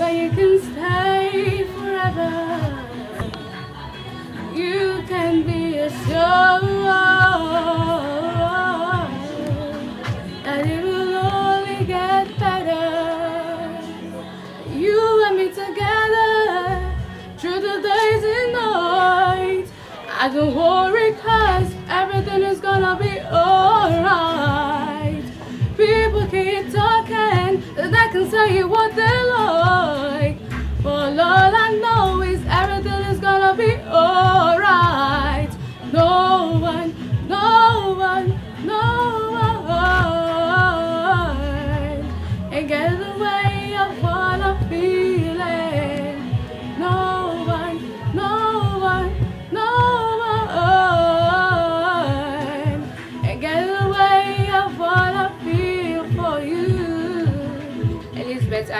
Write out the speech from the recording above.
where you can stay forever. You can be a soul, and it will only get better. You and me together through the days and nights. I don't worry, cause everything is gonna be alright. People keep talking, they can tell you what they like, but all I know is everything is gonna be alright. No one, no one, no one ain't get in the way of what I'm feeling. No one, no one, no one ain't get in the way of what I feel for you. Elizabeth.